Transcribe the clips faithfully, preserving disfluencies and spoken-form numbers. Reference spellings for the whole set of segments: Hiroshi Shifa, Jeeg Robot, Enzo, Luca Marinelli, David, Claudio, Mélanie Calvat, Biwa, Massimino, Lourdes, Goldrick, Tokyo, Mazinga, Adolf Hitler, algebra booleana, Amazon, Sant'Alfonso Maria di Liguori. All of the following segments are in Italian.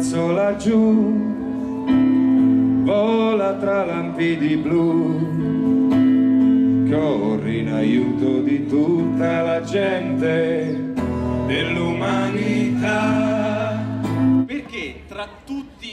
ragazzo laggiù vola tra lampidi blu, corri in aiuto di tutta la gente dell'umanità. Perché tra tutti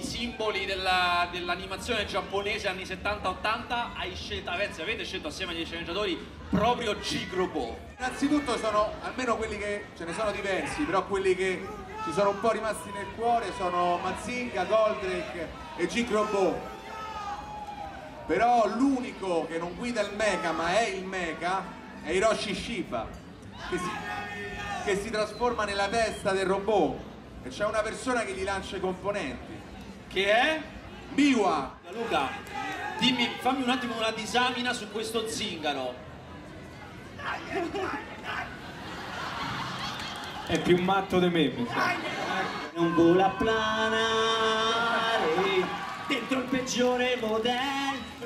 i simboli dell'animazione dell giapponese anni settanta ottanta hai scelto, avete scelto assieme agli sceneggiatori proprio Jeeg Robot? Innanzitutto sono, almeno quelli che, ce ne sono diversi, però quelli che ci sono un po' rimasti nel cuore sono Mazinga, Goldrick e Jeeg Robot. Però l'unico che non guida il mecha ma è il mecha è Hiroshi Shifa, che si, che si trasforma nella testa del robot e c'è una persona che gli lancia i componenti, che è Biwa. Luca, dimmi, fammi un attimo una disamina su questo zingaro. È più matto di me, mi sa. Non vola planare dentro il peggiore modello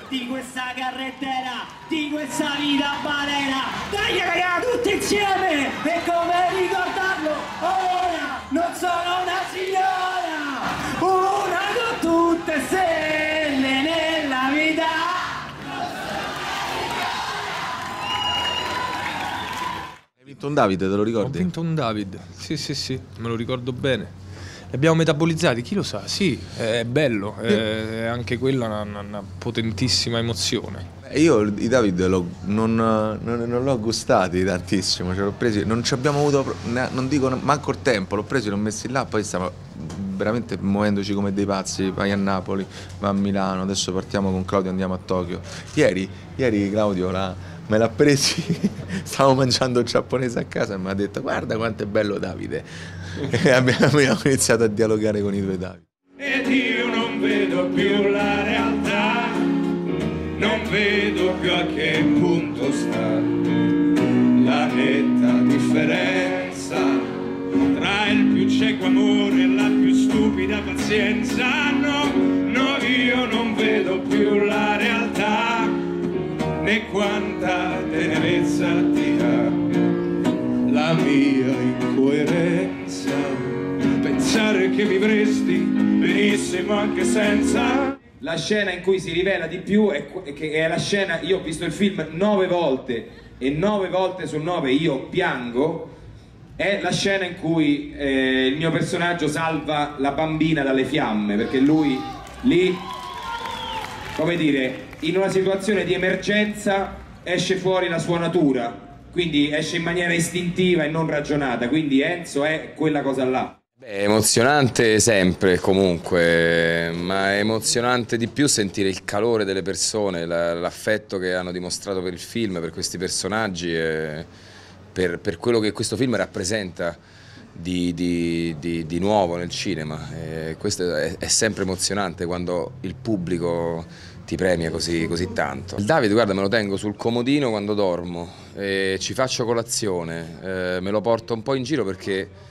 di questa carrettera, di questa vita balena. Dai ragazzi, tutti insieme! E come ricordarlo? Ora non sono una signora, una con tutte stelle nella vita. Hai vinto un David, te lo ricordi? Ho vinto un David, sì sì sì, me lo ricordo bene. Li abbiamo metabolizzati, chi lo sa, sì, è bello, è anche quella una, una, una potentissima emozione. Io i David non, non, non l'ho gustati tantissimo, cioè, l'ho presi, non ci abbiamo avuto, non dico manco il tempo, l'ho preso, l'ho messo là, poi stiamo veramente muovendoci come dei pazzi, vai a Napoli, vai a Milano, adesso partiamo con Claudio, andiamo a Tokyo. Ieri, ieri Claudio la... me l'ha presi, stavo mangiando il giapponese a casa e mi ha detto guarda quanto è bello Davide, e abbiamo iniziato a dialogare con i due Davide. Ed io non vedo più la realtà, non vedo più a che punto sta la netta differenza tra il più cieco amore e la più stupida pazienza. No, no, io non vedo più la realtà, e quanta tenerezza ti ha la mia incoerenza. Pensare che vivresti benissimo anche senza. La scena in cui si rivela di più è, che è la scena, io ho visto il film nove volte e nove volte su nove io piango, è la scena in cui eh, il mio personaggio salva la bambina dalle fiamme, perché lui lì, come dire, in una situazione di emergenza esce fuori la sua natura, quindi esce in maniera istintiva e non ragionata, quindi Enzo è quella cosa là. Beh, emozionante sempre comunque, ma è emozionante di più sentire il calore delle persone, l'affetto che hanno dimostrato per il film, per questi personaggi, e per, per quello che questo film rappresenta di, di, di, di nuovo nel cinema. E questo è, è sempre emozionante quando il pubblico ti premia così, così tanto. Il David, guarda, me lo tengo sul comodino quando dormo, e ci faccio colazione, eh, me lo porto un po' in giro perché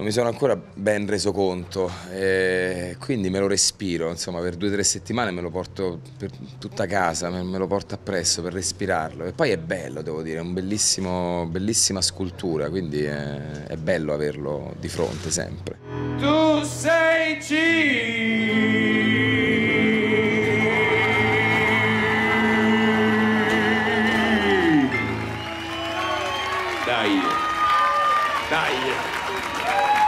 non mi sono ancora ben reso conto, eh, quindi me lo respiro, insomma, per due o tre settimane me lo porto per tutta casa, me, me lo porto appresso per respirarlo. E poi è bello, devo dire, è una bellissima scultura, quindi è, è bello averlo di fronte sempre. Tu sei G. Dai, dai.